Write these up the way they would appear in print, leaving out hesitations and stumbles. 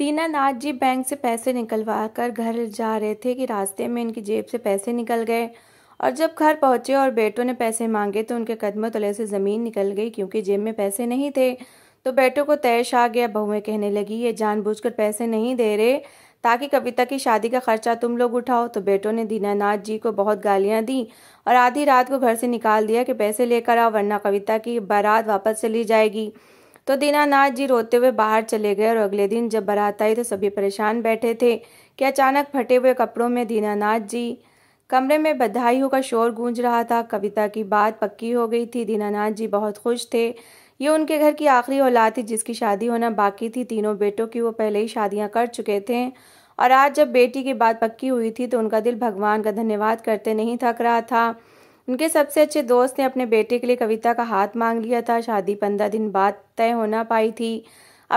दीनानाथ जी bank से पैसे निकलवा कर घर जा रहे थे कि रास्ते में इनकी जेब से पैसे निकल गए और जब घर पहुंचे और बेटों ने पैसे मांगे तो उनके कदमों तले से ज़मीन निकल गई क्योंकि जेब में पैसे नहीं थे। तो बेटों को तैश आ गया। बहुएं कहने लगी ये जानबूझकर पैसे नहीं दे रहे ताकि कविता की शादी का खर्चा तुम लोग उठाओ। तो बेटों ने दीनानाथ जी को बहुत गालियां दी और आधी रात को घर से निकाल दिया कि पैसे लेकर आओ वरना कविता की बारात वापस चली जाएगी। तो दीनानाथ जी रोते हुए बाहर चले गए और अगले दिन जब बारात आई तो सभी परेशान बैठे थे कि अचानक फटे हुए कपड़ों में दीनानाथ जी कमरे में बधाइयों का शोर गूंज रहा था। कविता की बात पक्की हो गई थी। दीनानाथ जी बहुत खुश थे। ये उनके घर की आखिरी औलाद थी जिसकी शादी होना बाकी थी। तीनों बेटों की वो पहले ही शादियां कर चुके थे और आज जब बेटी की बात पक्की हुई थी तो उनका दिल भगवान का धन्यवाद करते नहीं थक रहा था। उनके सबसे अच्छे दोस्त ने अपने बेटे के लिए कविता का हाथ मांग लिया था। शादी 15 दिन बाद तय होना पाई थी।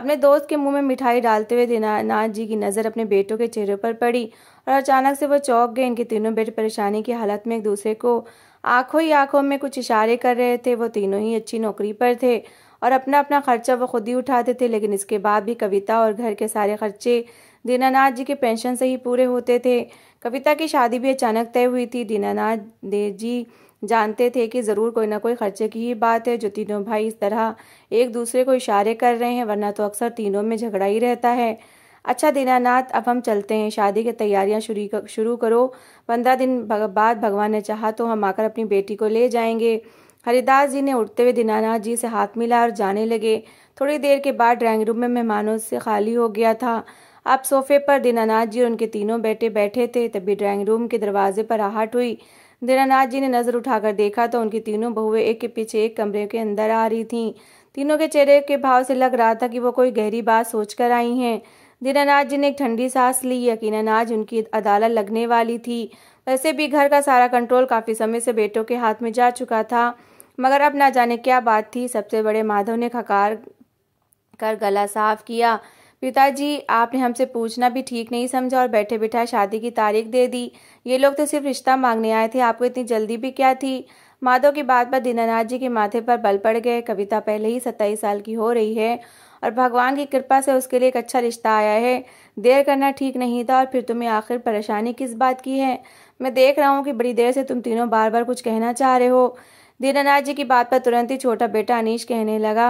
अपने दोस्त के मुंह में मिठाई डालते हुए दीनानाथ जी की नज़र अपने बेटों के चेहरे पर पड़ी और अचानक से वो चौंक गए। इनके तीनों बेटे परेशानी की हालत में एक दूसरे को आंखों ही आंखों में कुछ इशारे कर रहे थे। वो तीनों ही अच्छी नौकरी पर थे और अपना अपना खर्चा वो खुद ही उठाते थे, लेकिन इसके बाद भी कविता और घर के सारे खर्चे दीनानाथ जी के पेंशन से ही पूरे होते थे। कविता की शादी भी अचानक तय हुई थी। दीनानाथ देव जी जानते थे कि ज़रूर कोई ना कोई खर्चे की ही बात है जो तीनों भाई इस तरह एक दूसरे को इशारे कर रहे हैं, वरना तो अक्सर तीनों में झगड़ा ही रहता है। अच्छा दीनानाथ, अब हम चलते हैं, शादी की तैयारियां शुरू करो। 15 दिन बाद भगवान ने चाहा तो हम आकर अपनी बेटी को ले जाएंगे। हरिदास जी ने उठते हुए दीनानाथ जी से हाथ मिला और जाने लगे। थोड़ी देर के बाद ड्राइंग रूम में मेहमानों से खाली हो गया था। अब सोफे पर दीनानाथ जी और उनके तीनों बेटे बैठे थे। तभी ड्राइंग रूम के दरवाजे पर आहट हुई। दीनानाथ जी ने नज़र उठाकर देखा तो उनकी तीनों बहुएं एक के पीछे एक कमरे के अंदर आ रही थीं। तीनों के चेहरे के भाव से लग रहा था कि वो कोई गहरी बात सोचकर आई हैं। दीनानाथ जी ने एक ठंडी सांस ली। यकीनन आज उनकी अदालत लगने वाली थी। वैसे भी घर का सारा कंट्रोल काफ़ी समय से बेटों के हाथ में जा चुका था, मगर अब ना जाने क्या बात थी। सबसे बड़े माधव ने खकार कर गला साफ किया। पिताजी, आपने हमसे पूछना भी ठीक नहीं समझा और बैठे बिठाए शादी की तारीख दे दी। ये लोग तो सिर्फ रिश्ता मांगने आए थे, आपको इतनी जल्दी भी क्या थी। माधव की बात पर दीनानाथ जी के माथे पर बल पड़ गए। कविता पहले ही 27 साल की हो रही है और भगवान की कृपा से उसके लिए एक अच्छा रिश्ता आया है। देर करना ठीक नहीं था और फिर तुम्हें आखिर परेशानी किस बात की है। मैं देख रहा हूँ कि बड़ी देर से तुम तीनों बार बार कुछ कहना चाह रहे हो। दीनानाथ जी की बात पर तुरंत ही छोटा बेटा अनीश कहने लगा।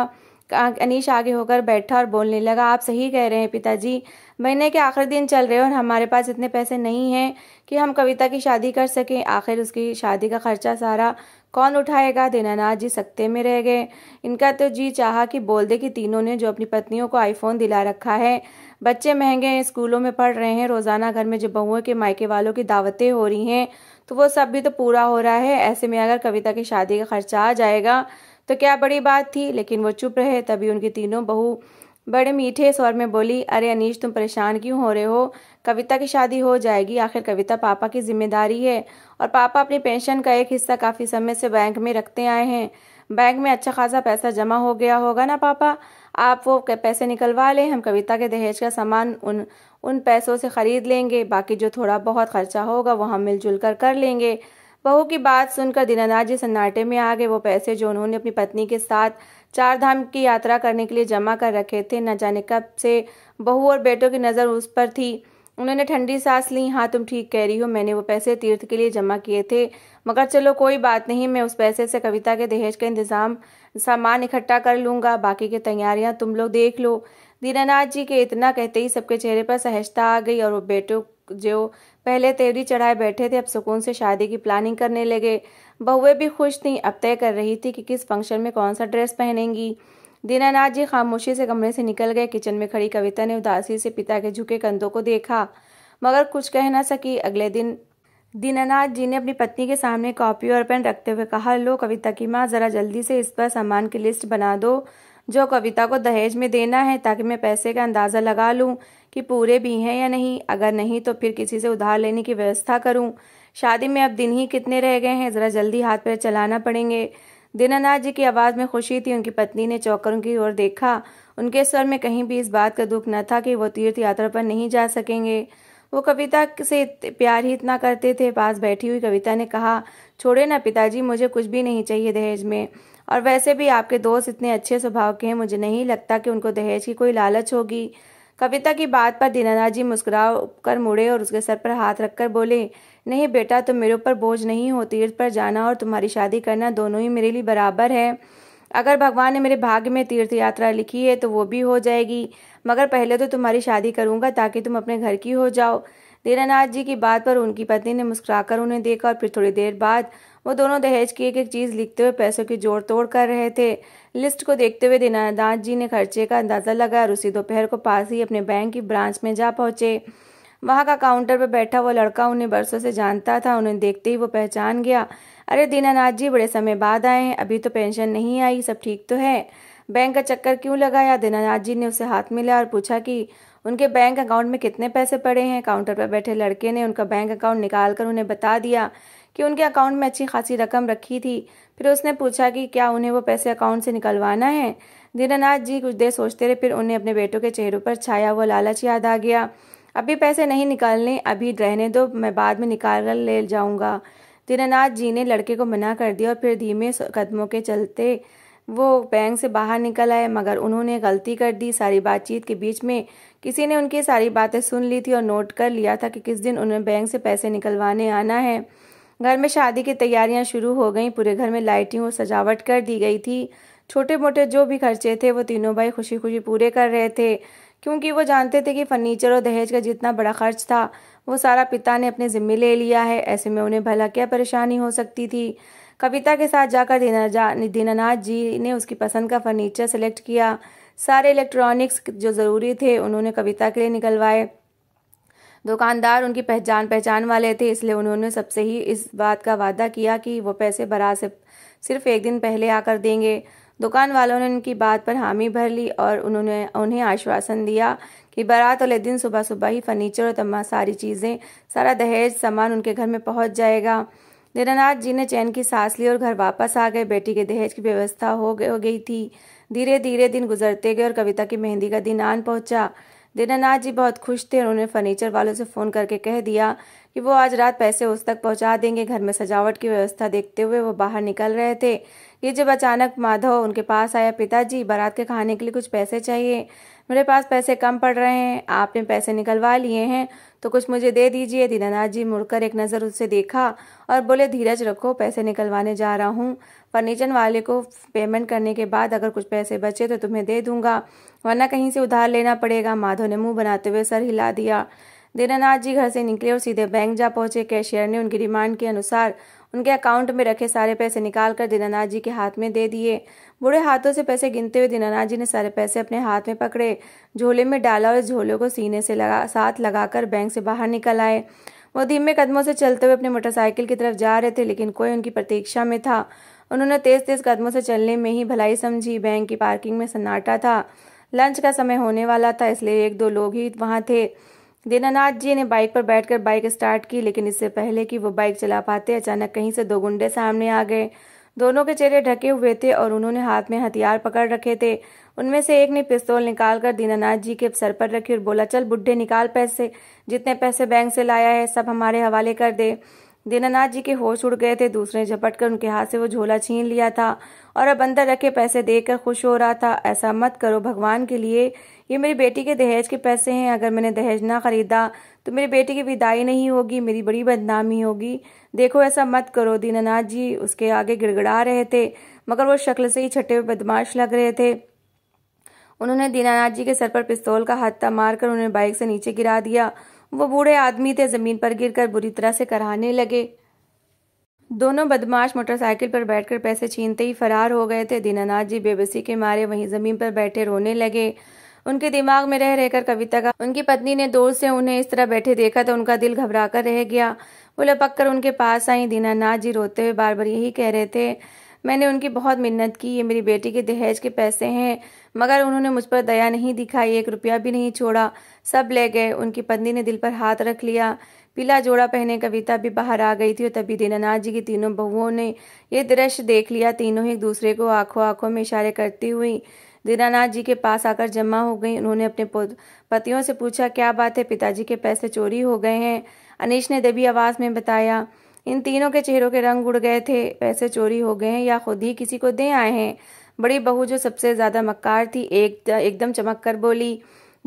अनीश आगे होकर बैठा और बोलने लगा, आप सही कह रहे हैं पिताजी, महीने के आखिरी दिन चल रहे हैं और हमारे पास इतने पैसे नहीं हैं कि हम कविता की शादी कर सकें। आखिर उसकी शादी का खर्चा सारा कौन उठाएगा। दीनानाथ जी सकते में रह गए। इनका तो जी चाहा कि बोल दे कि तीनों ने जो अपनी पत्नियों को आईफोन दिला रखा है, बच्चे महंगे स्कूलों में पढ़ रहे हैं, रोज़ाना घर में जो बहुओं के मायके वालों की दावतें हो रही हैं, तो वो सब भी तो पूरा हो रहा है। ऐसे में अगर कविता की शादी का खर्चा आ जाएगा तो क्या बड़ी बात थी। लेकिन वो चुप रहे। तभी उनकी तीनों बहू बड़े मीठे स्वर में बोली, अरे अनीश, तुम परेशान क्यों हो रहे हो। कविता की शादी हो जाएगी। आखिर कविता पापा की जिम्मेदारी है और पापा अपनी पेंशन का एक हिस्सा काफ़ी समय से बैंक में रखते आए हैं। बैंक में अच्छा खासा पैसा जमा हो गया होगा ना पापा। आप वो पैसे निकलवा लें, हम कविता के दहेज का सामान उन पैसों से ख़रीद लेंगे। बाकी जो थोड़ा बहुत खर्चा होगा वो हम मिलजुल कर लेंगे। बहू की बात सुनकर दीनानाथ जी सन्नाटे में आ गए। वो पैसे जो उन्होंने अपनी पत्नी के साथ 4 धाम की यात्रा करने के लिए जमा कर रखे थे, न जाने कब से बहू और बेटों की नज़र उस पर थी। उन्होंने ठंडी सांस ली। हाँ, तुम ठीक कह रही हो, मैंने वो पैसे तीर्थ के लिए जमा किए थे, मगर चलो कोई बात नहीं, मैं उस पैसे से कविता के दहेज का सामान इकट्ठा कर लूँगा। बाकी की तैयारियाँ तुम लोग देख लो। दीनानाथ जी के इतना कहते ही सबके चेहरे पर सहजता आ गई और वो बेटों जो पहले तेवरी चढ़ाए बैठे थे अब सुकून से शादी की प्लानिंग करने लगे। बहुएं भी खुश थीं। अब तय कर रही थी कि किस फंक्शन में कौन सा ड्रेस पहनेंगी। दीनानाथ जी खामोशी से कमरे से निकल गए। किचन में खड़ी कविता ने उदासी से पिता के झुके कंधों को देखा, मगर कुछ कह ना सकी। अगले दिन दीनानाथ जी ने अपनी पत्नी के सामने कॉपी और पेन रखते हुए कहा, लो कविता की माँ, ज़रा जल्दी से इस पर सामान की लिस्ट बना दो जो कविता को दहेज में देना है, ताकि मैं पैसे का अंदाज़ा लगा लूँ कि पूरे भी हैं या नहीं। अगर नहीं तो फिर किसी से उधार लेने की व्यवस्था करूं। शादी में अब दिन ही कितने रह गए हैं, ज़रा जल्दी हाथ पैर चलाना पड़ेंगे। दीनानाथ जी की आवाज़ में खुशी थी। उनकी पत्नी ने चौंककर उनकी ओर देखा। उनके स्वर में कहीं भी इस बात का दुख न था कि वो तीर्थ यात्रा पर नहीं जा सकेंगे। वो कविता से प्यार ही इतना करते थे। पास बैठी हुई कविता ने कहा, छोड़े ना पिताजी, मुझे कुछ भी नहीं चाहिए दहेज में, और वैसे भी आपके दोस्त इतने अच्छे स्वभाव के हैं, मुझे नहीं लगता कि उनको दहेज की कोई लालच होगी। कविता की बात पर दीनानाथ जी मुस्कुरा कर मुड़े और उसके सर पर हाथ रखकर बोले, नहीं बेटा, तुम मेरे ऊपर बोझ नहीं हो। तीर्थ पर जाना और तुम्हारी शादी करना दोनों ही मेरे लिए बराबर है। अगर भगवान ने मेरे भाग्य में तीर्थ यात्रा लिखी है तो वो भी हो जाएगी, मगर पहले तो तुम्हारी शादी करूंगा ताकि तुम अपने घर की हो जाओ। दीनानाथ जी की बात पर उनकी पत्नी ने मुस्कुराकर उन्हें देखा और फिर थोड़ी देर बाद वो दोनों दहेज की एक एक चीज़ लिखते हुए पैसों की जोड़ तोड़ कर रहे थे। लिस्ट को देखते हुए दीनानाथ जी ने खर्चे का अंदाज़ा लगाया और उसी दोपहर को पास ही अपने बैंक की ब्रांच में जा पहुंचे। वहाँ का काउंटर पर बैठा वो लड़का उन्हें बरसों से जानता था। उन्हें देखते ही वो पहचान गया। अरे दीनानाथ जी, बड़े समय बाद आए हैं, अभी तो पेंशन नहीं आई, सब ठीक तो है? बैंक का चक्कर क्यों लगाया? दीनानाथ जी ने उसे हाथ मिलाया और पूछा कि उनके बैंक अकाउंट में कितने पैसे पड़े हैं। काउंटर पर बैठे लड़के ने उनका बैंक अकाउंट निकालकर उन्हें बता दिया कि उनके अकाउंट में अच्छी खासी रकम रखी थी। फिर उसने पूछा कि क्या उन्हें वो पैसे अकाउंट से निकलवाना है? दीनानाथ जी कुछ देर सोचते रहे, फिर उन्हें अपने बेटों के चेहरे पर छाया हुआ लालच याद आ गया। अभी पैसे नहीं निकालने, अभी रहने दो, मैं बाद में निकाल कर ले जाऊंगा। दीनानाथ जी ने लड़के को मना कर दिया और फिर धीमे कदमों के चलते वो बैंक से बाहर निकल आए। मगर उन्होंने गलती कर दी। सारी बातचीत के बीच में किसी ने उनकी सारी बातें सुन ली थी और नोट कर लिया था कि किस दिन उन्हें बैंक से पैसे निकलवाने आना है। घर में शादी की तैयारियां शुरू हो गईं। पूरे घर में लाइटिंग और सजावट कर दी गई थी। छोटे मोटे जो भी खर्चे थे वो तीनों भाई खुशी खुशी पूरे कर रहे थे, क्योंकि वो जानते थे कि फर्नीचर और दहेज का जितना बड़ा खर्च था वो सारा पिता ने अपने जिम्मे ले लिया है। ऐसे में उन्हें भला क्या परेशानी हो सकती थी। कविता के साथ जाकर दीनानाथ जी ने उसकी पसंद का फर्नीचर सेलेक्ट किया। सारे इलेक्ट्रॉनिक्स जो ज़रूरी थे उन्होंने कविता के लिए निकलवाए। दुकानदार उनकी पहचान वाले थे, इसलिए उन्होंने सबसे ही इस बात का वादा किया कि वो पैसे बारात से सिर्फ एक दिन पहले आकर देंगे। दुकान वालों ने उनकी बात पर हामी भर ली और उन्होंने उन्हें आश्वासन दिया कि बारात वाले दिन सुबह सुबह ही फर्नीचर और तमाम सारी चीज़ें, सारा दहेज सामान उनके घर में पहुँच जाएगा। दीनानाथ जी ने चैन की सांस ली और घर वापस आ गए। बेटी के दहेज की व्यवस्था हो गई थी। धीरे धीरे दिन गुजरते गए और कविता की मेहंदी का दिन आन पहुंचा। दीनानाथ जी बहुत खुश थे और उन्होंने फर्नीचर वालों से फ़ोन करके कह दिया कि वो आज रात पैसे उस तक पहुंचा देंगे। घर में सजावट की व्यवस्था देखते हुए वो बाहर निकल रहे थे कि जब अचानक माधव उनके पास आया। पिताजी, बारात के खाने के लिए कुछ पैसे चाहिए, मेरे पास पैसे कम पड़ रहे हैं। आपने पैसे निकलवा लिए हैं तो कुछ मुझे दे दीजिए। दीनानाथ जी मुड़कर एक नज़र उससे देखा और बोले, धीरज रखो, पैसे निकलवाने जा रहा हूँ। फर्नीचर वाले को पेमेंट करने के बाद अगर कुछ पैसे बचे तो तुम्हें दे दूंगा, वरना कहीं से उधार लेना पड़ेगा। माधव ने मुंह बनाते हुए सर हिला दिया। दीनानाथ जी घर से निकले और सीधे बैंक जा पहुंचे। कैशियर ने उनकी डिमांड के अनुसार उनके अकाउंट में रखे सारे पैसे निकालकर दीनानाथ जी के हाथ में दे दिए। बूढ़े हाथों से पैसे गिनते हुए दीनानाथ जी ने सारे पैसे अपने हाथ में पकड़े, झोले में डाला और झोले को सीने से साथ लगाकर बैंक से बाहर निकल आए। वो धीमे कदमों से चलते हुए अपने मोटरसाइकिल की तरफ जा रहे थे, लेकिन कोई उनकी प्रतीक्षा में था। उन्होंने तेज तेज कदमों से चलने में ही भलाई समझी। बैंक की पार्किंग में सन्नाटा था। लंच का समय होने वाला था, इसलिए एक दो लोग ही वहां थे। दीनानाथ जी ने बाइक पर बैठकर बाइक स्टार्ट की, लेकिन इससे पहले कि वो बाइक चला पाते अचानक कहीं से दो गुंडे सामने आ गए। दोनों के चेहरे ढके हुए थे और उन्होंने हाथ में हथियार पकड़ रखे थे। उनमें से एक ने पिस्तौल निकालकर दीनानाथ जी के सर पर रखी और बोला, चल बुड्ढे, निकाल पैसे, जितने पैसे बैंक से लाया है सब हमारे हवाले कर दे। दीनानाथ जी के होश उड़ गए थे। दूसरे झपट कर उनके हाथ से वो झोला छीन लिया था और अब अंदर रखे पैसे देखकर खुश हो रहा था। ऐसा मत करो, भगवान के लिए, ये मेरी बेटी के दहेज के पैसे हैं। अगर मैंने दहेज ना खरीदा तो मेरी बेटी की विदाई नहीं होगी, मेरी बड़ी बदनामी होगी। देखो, ऐसा मत करो। दीनानाथ जी उसके आगे गिड़गिड़ा रहे थे, मगर वो शक्ल से ही छठे हुए बदमाश लग रहे थे। उन्होंने दीनानाथ जी के सर पर पिस्तौल का हत्था मारकर उन्हें बाइक से नीचे गिरा दिया। वो बूढ़े आदमी थे, जमीन पर गिरकर बुरी तरह से कराहने लगे। दोनों बदमाश मोटरसाइकिल पर बैठकर पैसे छीनते ही फरार हो गए थे। दीनानाथ जी बेबसी के मारे वहीं जमीन पर बैठे रोने लगे। उनके दिमाग में रह रहकर कविता का उनकी पत्नी ने दूर से उन्हें इस तरह बैठे देखा तो उनका दिल घबरा कर रह गया। वो लपक कर उनके पास आई। दीनानाथ जी रोते हुए बार बार यही कह रहे थे, मैंने उनकी बहुत मिन्नत की, ये मेरी बेटी के दहेज के पैसे हैं, मगर उन्होंने मुझ पर दया नहीं दिखाई, एक रुपया भी नहीं छोड़ा, सब ले गए। उनकी पत्नी ने दिल पर हाथ रख लिया। पीला जोड़ा पहने कविता भी बाहर आ गई थी और तभी दीनानाथ जी की तीनों बहुओं ने ये दृश्य देख लिया। तीनों एक दूसरे को आंखों आंखों में इशारे करती हुई दीनानाथ जी के पास आकर जमा हो गई। उन्होंने अपने पतियों से पूछा, क्या बात है, पिताजी के पैसे चोरी हो गए हैं? अनीश ने दबी आवाज़ में बताया। इन तीनों के चेहरों के रंग उड़ गए थे। पैसे चोरी हो गए हैं या खुद ही किसी को दे आए हैं? बड़ी बहू, जो सबसे ज्यादा मक्कार थी, एकदम चमक कर बोली,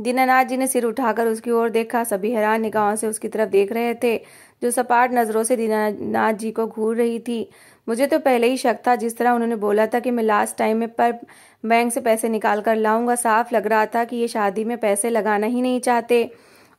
दीनानाथ जी ने सिर उठाकर उसकी ओर देखा। सभी हैरान निगाहों से उसकी तरफ देख रहे थे, जो सपाट नजरों से दीनानाथ जी को घूर रही थी। मुझे तो पहले ही शक था, जिस तरह उन्होंने बोला था कि मैं लास्ट टाइम में पर बैंक से पैसे निकाल कर लाऊंगा, साफ लग रहा था कि ये शादी में पैसे लगाना ही नहीं चाहते।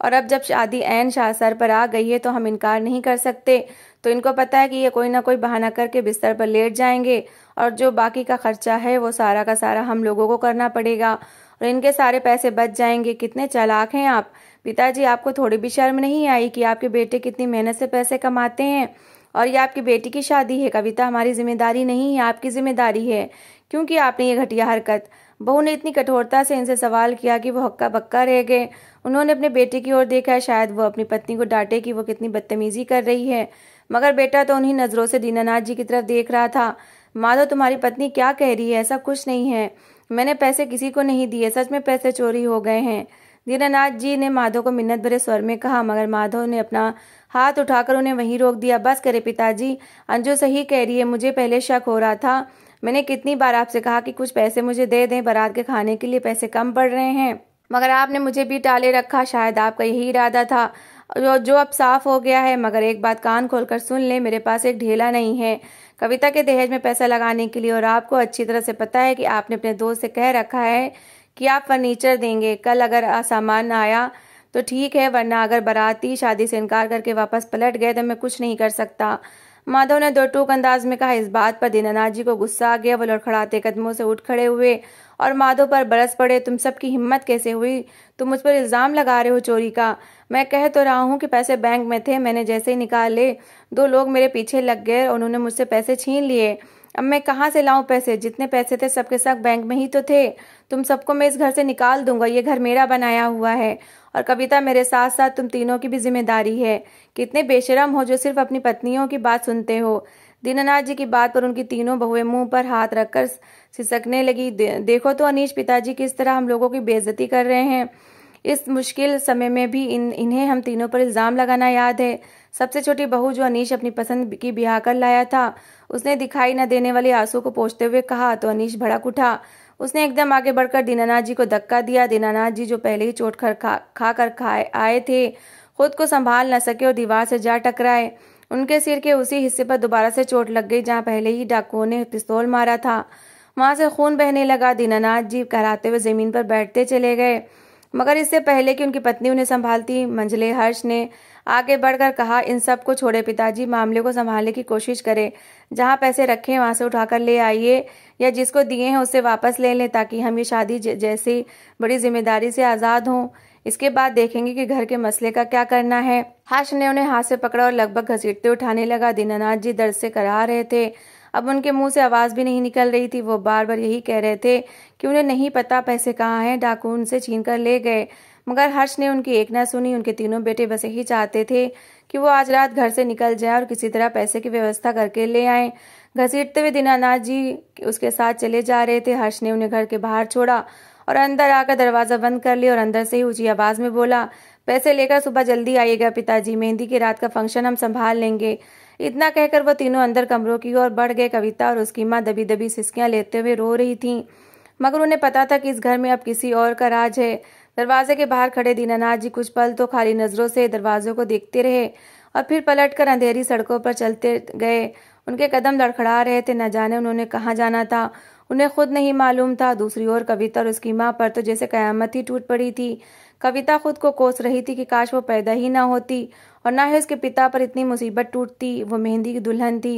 और अब जब शादी ऐन सर पर आ गई है तो हम इनकार नहीं कर सकते। तो इनको पता है कि ये कोई ना कोई बहाना करके बिस्तर पर लेट जाएंगे और जो बाकी का खर्चा है वो सारा का सारा हम लोगों को करना पड़ेगा और इनके सारे पैसे बच जाएंगे। कितने चालाक हैं आप पिताजी, आपको थोड़ी भी शर्म नहीं आई कि आपके बेटे कितनी मेहनत से पैसे कमाते हैं। और ये आपकी बेटी की शादी है कविता, हमारी जिम्मेदारी नहीं है, आपकी जिम्मेदारी है क्योंकि आपने ये घटिया हरकत। बहू ने इतनी कठोरता से इनसे सवाल किया कि वो हक्का बक्का रह गए। उन्होंने अपने बेटे की ओर देखा, शायद वो अपनी पत्नी को डांटे कि वो कितनी बदतमीजी कर रही है, मगर बेटा तो उन्हीं नजरों से दीनानाथ जी की तरफ देख रहा था। माधो, तुम्हारी पत्नी क्या कह रही है? ऐसा कुछ नहीं है, मैंने पैसे किसी को नहीं दिए, सच में पैसे चोरी हो गए हैं। दीनानाथ जी ने माधो को मिन्नत भरे स्वर में कहा, मगर माधो ने अपना हाथ उठाकर उन्हें वहीं रोक दिया। बस करे पिताजी, अंजू सही कह रही है, मुझे पहले शक हो रहा था। मैंने कितनी बार आपसे कहा कि कुछ पैसे मुझे दे दें, बारात के खाने के लिए पैसे कम पड़ रहे हैं, मगर आपने मुझे भी टाले रखा। शायद आपका यही इरादा था जो अब साफ हो गया है। मगर एक बात कान खोलकर सुन ले, मेरे पास एक ढेला नहीं है कविता के दहेज में पैसा लगाने के लिए। और आपको अच्छी तरह से पता है कि आपने अपने दोस्त से कह रखा है कि आप फर्नीचर देंगे, कल अगर सामान आया तो ठीक है, वरना अगर बाराती शादी से इनकार करके वापस पलट गए तो मैं कुछ नहीं कर सकता। माधव ने दो टूक अंदाज में कहा। इस बात पर दीनानाथ जी को गुस्सा आ गया। वो लड़खड़ाते कदमों से उठ खड़े हुए और माधव पर बरस पड़े। तुम सबकी हिम्मत कैसे हुई? तुम मुझ पर इल्जाम लगा रहे हो चोरी का। मैं कह तो रहा हूँ कि पैसे बैंक में थे, मैंने जैसे ही निकाले दो लोग मेरे पीछे लग गए और उन्होंने मुझसे पैसे छीन लिए। अब मैं कहाँ से लाऊं पैसे? जितने पैसे थे सबके सब बैंक में ही तो थे। तुम सबको मैं इस घर से निकाल दूंगा, ये घर मेरा बनाया हुआ है। और कविता, मेरे साथ साथ तुम तीनों की भी जिम्मेदारी है। कितने बेशरम हो जो सिर्फ अपनी पत्नियों की बात सुनते हो। दीनानाथ जी की बात पर उनकी तीनों बहुएं मुंह पर हाथ रखकर सिसकने लगी। देखो तो अनीश, पिताजी किस तरह हम लोगों की बेइज्जती कर रहे हैं। इस मुश्किल समय में भी इन्हें हम तीनों पर इल्ज़ाम लगाना याद है। सबसे छोटी बहू, जो अनीश अपनी पसंद की ब्याह कर लाया था, उसने दिखाई न देने वाले आंसू को पोंछते हुए कहा तो अनीश भड़क उठा। उसने एकदम आगे बढ़कर दीनानाथ जी को धक्का दिया। दीनानाथ जी जो पहले ही चोट खा कर आए थे, खुद को संभाल न सके और दीवार से जा टकराए। उनके सिर के उसी हिस्से पर दोबारा से चोट लग गई जहाँ पहले ही डाकुओं ने पिस्तौल मारा था। वहां से खून बहने लगा। दीनानाथ जी कहराते हुए जमीन पर बैठते चले गए, मगर इससे पहले कि उनकी पत्नी उन्हें संभालती, मंझले हर्ष ने आगे बढ़कर कहा, इन सब को छोड़े पिताजी, मामले को संभालने की कोशिश करें। जहां पैसे रखे हैं वहां से उठाकर ले आइए या जिसको दिए हैं उससे वापस ले लें, ताकि हम ये शादी जैसी बड़ी जिम्मेदारी से आज़ाद हों। इसके बाद देखेंगे कि घर के मसले का क्या करना है। हर्ष ने उन्हें हाथ से पकड़ा और लगभग घसीटते उठाने लगा। दीनानाथ जी दर्द से कराह रहे थे, अब उनके मुंह से आवाज़ भी नहीं निकल रही थी। वो बार बार यही कह रहे थे कि उन्हें नहीं पता पैसे कहाँ हैं, डाकू उनसे छीन कर ले गए, मगर हर्ष ने उनकी एक ना सुनी। उनके तीनों बेटे बस यही चाहते थे कि वो आज रात घर से निकल जाए और किसी तरह पैसे की व्यवस्था करके ले आए। घसीटते हुए दीनानाथ जी उसके साथ चले जा रहे थे। हर्ष ने उन्हें घर के बाहर छोड़ा और अंदर आकर दरवाज़ा बंद कर लिया और अंदर से ही ऊंची आवाज़ में बोला, पैसे लेकर सुबह जल्दी आइएगा पिताजी, मेहंदी की रात का फंक्शन हम संभाल लेंगे। इतना कहकर वो तीनों अंदर कमरों की ओर बढ़ गए। कविता और उसकी माँ दबी दबी सिसकियां लेते हुए रो रही थीं, मगर उन्हें पता था कि इस घर में अब किसी और का राज है। दरवाजे के बाहर खड़े दीनानाथ जी कुछ पल तो खाली नजरों से दरवाजों को देखते रहे और फिर पलटकर अंधेरी सड़कों पर चलते गए। उनके कदम लड़खड़ा रहे थे, न जाने उन्होंने कहाँ जाना था, उन्हें खुद नहीं मालूम था। दूसरी ओर कविता और उसकी माँ पर तो जैसे कयामत ही टूट पड़ी थी। कविता खुद को कोस रही थी कि काश वो पैदा ही ना होती और ना ही उसके पिता पर इतनी मुसीबत टूटती। वो मेहंदी की दुल्हन थी,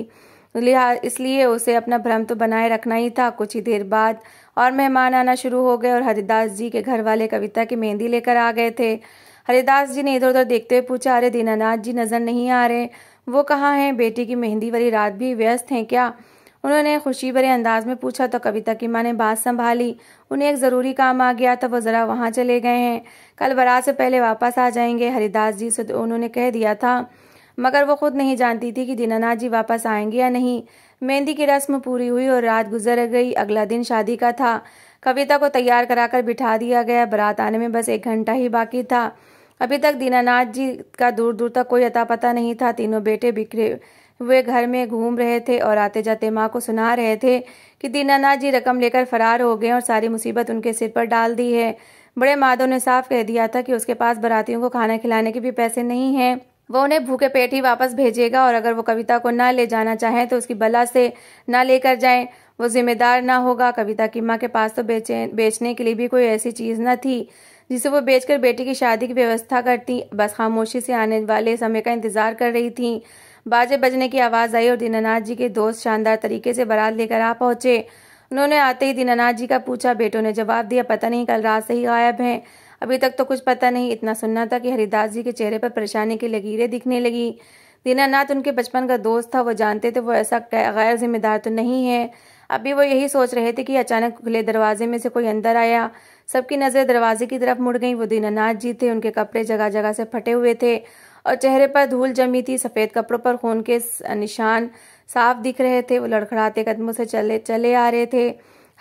इसलिए उसे अपना भ्रम तो बनाए रखना ही था। कुछ ही देर बाद और मेहमान आना शुरू हो गए और हरिदास जी के घर वाले कविता की मेहंदी लेकर आ गए थे। हरिदास जी ने इधर उधर देखते हुए पूछा, अरे दीनानाथ जी नजर नहीं आ रहे, वो कहाँ हैं? बेटी की मेहंदी वाली रात भी व्यस्त हैं क्या? उन्होंने खुशी भरे अंदाज में पूछा तो कविता की माँ ने बात संभाली, उन्हें एक ज़रूरी काम आ गया था, वो ज़रा वहाँ चले गए हैं, कल बारात से पहले वापस आ जाएंगे। हरिदास जी से तो उन्होंने कह दिया था, मगर वो खुद नहीं जानती थी कि दीनानाथ जी वापस आएंगे या नहीं। मेहंदी की रस्म पूरी हुई और रात गुजर गई। अगला दिन शादी का था। कविता को तैयार कराकर बिठा दिया गया। बारात आने में बस 1 घंटा ही बाकी था। अभी तक दीनानाथ जी का दूर दूर तक कोई अता पता नहीं था। तीनों बेटे बिखरे वे घर में घूम रहे थे और आते जाते माँ को सुना रहे थे कि दीनानाथ जी रकम लेकर फरार हो गए और सारी मुसीबत उनके सिर पर डाल दी है। बड़े माधव ने साफ कह दिया था कि उसके पास बारातियों को खाना खिलाने के भी पैसे नहीं हैं। वो उन्हें भूखे पेट ही वापस भेजेगा और अगर वो कविता को ना ले जाना चाहें तो उसकी बला से ना लेकर जाएं। वो जिम्मेदार ना होगा। कविता की माँ के पास तो बेचने के लिए भी कोई ऐसी चीज़ न थी जिसे वो बेचकर बेटी की शादी की व्यवस्था करती। बस खामोशी से आने वाले समय का इंतजार कर रही थी। बाजे बजने की आवाज़ आई और दीनानाथ जी के दोस्त शानदार तरीके से बारात लेकर आ पहुंचे। उन्होंने आते ही दीनानाथ जी का पूछा। बेटों ने जवाब दिया, पता नहीं कल रात से ही गायब हैं, अभी तक तो कुछ पता नहीं। इतना सुनना था कि हरिदास जी के चेहरे पर परेशानी की लकीरें दिखने लगी। दीनानाथ उनके बचपन का दोस्त था, वो जानते थे वो ऐसा गैर जिम्मेदार तो नहीं है। अभी वो यही सोच रहे थे कि अचानक खुले दरवाजे में से कोई अंदर आया। सबकी नज़र दरवाजे की तरफ मुड़ गई। वो दीनानाथ जी थे। उनके कपड़े जगह जगह से फटे हुए थे और चेहरे पर धूल जमी थी। सफ़ेद कपड़ों पर खून के निशान साफ दिख रहे थे। वो लड़खड़ाते कदमों से चले आ रहे थे।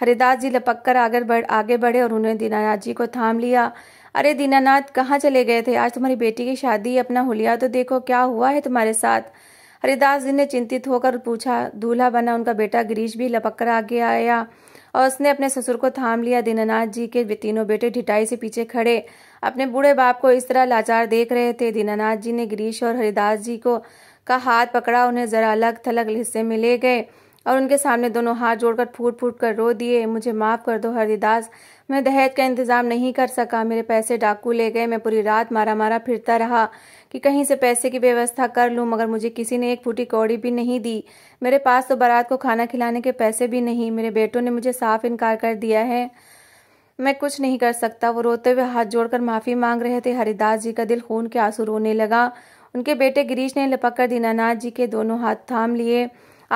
हरिदास जी लपक कर आगे बढ़े और उन्होंने दीनानाथ जी को थाम लिया। अरे दीनानाथ, कहाँ चले गए थे? आज तुम्हारी बेटी की शादी है, अपना हुलिया तो देखो, क्या हुआ है तुम्हारे साथ? हरिदास जी ने चिंतित होकर पूछा। दूल्हा बना उनका बेटा गिरीश भी लपक कर आगे आया और उसने अपने ससुर को थाम लिया। दीनानाथ जी के तीनों बेटे ढिठाई से पीछे खड़े अपने बूढ़े बाप को इस तरह लाचार देख रहे थे। दीनानाथ जी ने गिरीश और हरिदास जी को का हाथ पकड़ा, उन्हें जरा अलग थलग हिस्से में ले गए और उनके सामने दोनों हाथ जोड़कर फूट फूट कर रो दिए। मुझे माफ़ कर दो हरिदास, मैं दहेज का इंतज़ाम नहीं कर सका। मेरे पैसे डाकू ले गए। मैं पूरी रात मारा फिरता रहा कि कहीं से पैसे की व्यवस्था कर लूँ, मगर मुझे किसी ने एक फूटी कौड़ी भी नहीं दी। मेरे पास तो बारात को खाना खिलाने के पैसे भी नहीं। मेरे बेटों ने मुझे साफ इनकार कर दिया है। मैं कुछ नहीं कर सकता। वो रोते हुए हाथ जोड़कर माफ़ी मांग रहे थे। हरिदास जी का दिल खून के आंसू रोने लगा। उनके बेटे गिरीश ने लपककर दीनानाथ जी के दोनों हाथ थाम लिए।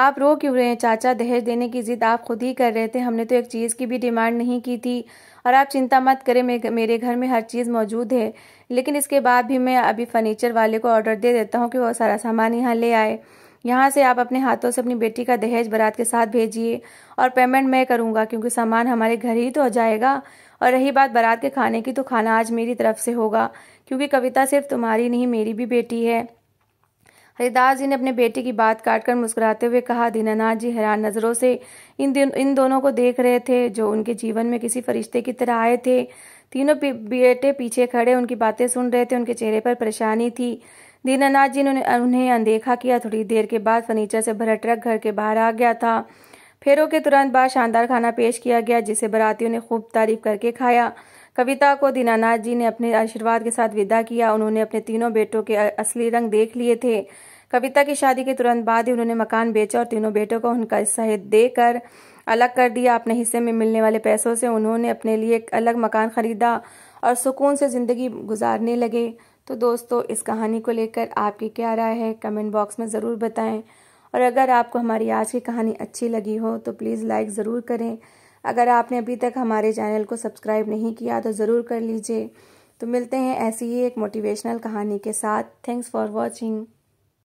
आप रो क्यों रहे हैं चाचा? दहेज देने की जिद आप खुद ही कर रहे थे। हमने तो एक चीज़ की भी डिमांड नहीं की थी। और आप चिंता मत करें, मेरे घर में हर चीज़ मौजूद है। लेकिन इसके बाद भी मैं अभी फर्नीचर वाले को ऑर्डर दे देता हूँ कि वो सारा सामान यहाँ ले आए। यहाँ से आप अपने हाथों से अपनी बेटी का दहेज बारात के साथ भेजिए और पेमेंट मैं करूँगा, क्योंकि सामान हमारे घर ही तो हो जाएगा। और रही बात बारात के खाने की, तो खाना आज मेरी तरफ से होगा, क्योंकि कविता सिर्फ तुम्हारी नहीं, मेरी भी बेटी है। हरिदास जी ने अपने बेटे की बात काटकर मुस्कुराते हुए कहा। दीनानाथ जी हैरान नज़रों से इन दोनों को देख रहे थे, जो उनके जीवन में किसी फरिश्ते की तरह आए थे। तीनों बेटे पीछे खड़े उनकी बातें सुन रहे थे। उनके चेहरे पर परेशानी थी। दीनानाथ जी ने उन्हें अनदेखा किया। थोड़ी देर के बाद फर्नीचर से भरा ट्रक घर के बाहर आ गया था। फेरों के तुरंत बाद शानदार खाना पेश किया गया, जिसे बारातियों ने खूब तारीफ करके खाया। कविता को दीनानाथ जी ने अपने आशीर्वाद के साथ विदा किया। उन्होंने अपने तीनों बेटों के असली रंग देख लिए थे। कविता की शादी के तुरंत बाद ही उन्होंने मकान बेचा और तीनों बेटों को उनका हिस्सा देकर अलग कर दिया। अपने हिस्से में मिलने वाले पैसों से उन्होंने अपने लिए एक अलग मकान खरीदा और सुकून से ज़िंदगी गुजारने लगे। तो दोस्तों, इस कहानी को लेकर आपकी क्या राय है, कमेंट बॉक्स में ज़रूर बताएं। और अगर आपको हमारी आज की कहानी अच्छी लगी हो तो प्लीज़ लाइक ज़रूर करें। अगर आपने अभी तक हमारे चैनल को सब्सक्राइब नहीं किया तो ज़रूर कर लीजिए। तो मिलते हैं ऐसी ही एक मोटिवेशनल कहानी के साथ। Thanks for watching.